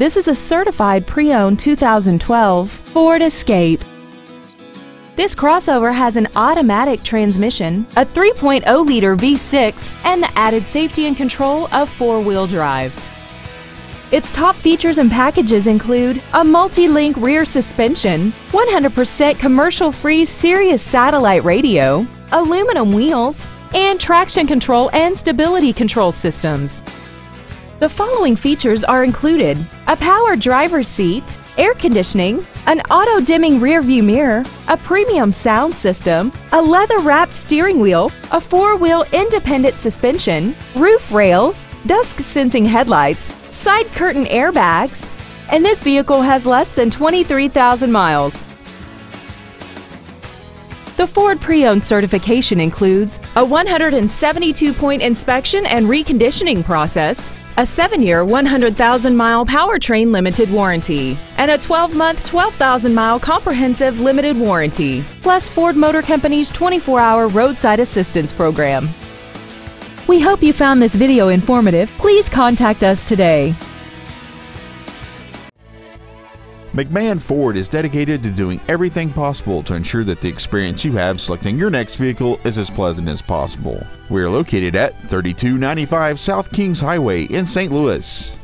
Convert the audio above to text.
This is a certified pre-owned 2012 Ford Escape. This crossover has an automatic transmission, a 3.0-liter V6, and the added safety and control of four-wheel drive. Its top features and packages include a multi-link rear suspension, 100% commercial-free Sirius satellite radio, aluminum wheels, and traction control and stability control systems. The following features are included: a power driver's seat, air conditioning, an auto-dimming rearview mirror, a premium sound system, a leather-wrapped steering wheel, a four-wheel independent suspension, roof rails, dusk-sensing headlights, side curtain airbags, and this vehicle has less than 23,000 miles. The Ford pre-owned certification includes a 172-point inspection and reconditioning process, a 7-year, 100,000-mile powertrain limited warranty, and a 12-month, 12,000-mile comprehensive limited warranty, plus Ford Motor Company's 24-hour roadside assistance program. We hope you found this video informative. Please contact us today. McMahon Ford is dedicated to doing everything possible to ensure that the experience you have selecting your next vehicle is as pleasant as possible. We are located at 3295 South Kings Highway in St. Louis.